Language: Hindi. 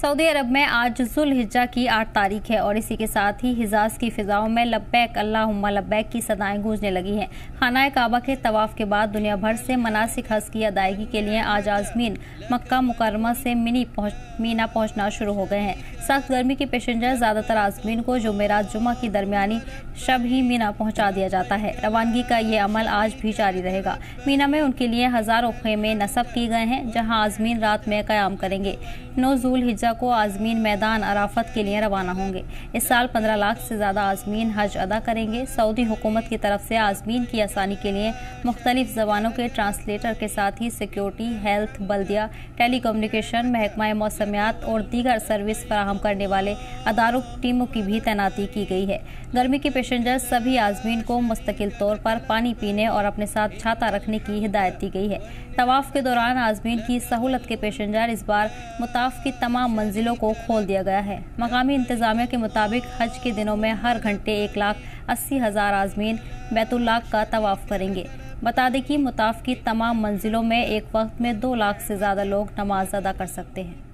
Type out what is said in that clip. सऊदी अरब में आज ज़ुलहिज्जा की 8 तारीख है और इसी के साथ ही हिजाज़ की फ़िज़ाओं में लब्बैक अल्लाहुम्मा लब्बैक की सदाएं गूंजने लगी हैं। खाना काबा के तवाफ़ के बाद दुनिया भर से मनासिक हज की अदायगी के लिए आज आज़मीन मक्का मुकरमा से मीना पहुँचना शुरू हो गए हैं। सख्त गर्मी की पेशेंजर ज़्यादातर आज़मीन को जुमेरात जुमा की दरमियानी शब ही मीना पहुँचा दिया जाता है। रवानगी का ये अमल आज भी जारी रहेगा। मीना में उनके लिए हज़ारों खेमे नस्ब किए गए हैं जहाँ आज़मीन रात में क़याम करेंगे। 9 ज़ुलहिज्जा को आज़मीन मैदान अराफत के लिए रवाना होंगे। इस साल 15 लाख से ज़्यादा आज़मीन हज अदा करेंगे। सऊदी हुकूमत की तरफ से आज़मीन की आसानी के लिए मुख्तलिफ ज़बानों के ट्रांसलेटर के साथ ही सिक्योरिटी, हेल्थ, बल्दिया, टेली कम्युनिकेशन, महकमा मौसमियात और दीगर सर्विस फराहम करने वाले अदारों टीमों की भी तैनाती की गई है। गर्मी के पेशेंजर सभी आज़मीन को मुस्तकिल तौर पर पानी पीने और अपने साथ छाता रखने की हिदायत दी गई है। तवाफ़ के दौरान आज़मीन की सहूलत के पेशेंजर इस बार मुताफ की तमाम मंजिलों को खोल दिया गया है। मकामी इंतजामिया के मुताबिक हज के दिनों में हर घंटे 1,80,000 आज़मीन बैतुल्लाह का तवाफ़ करेंगे। बता दें कि मुताफ की तमाम मंजिलों में एक वक्त में 2 लाख से ज़्यादा लोग नमाज अदा कर सकते हैं।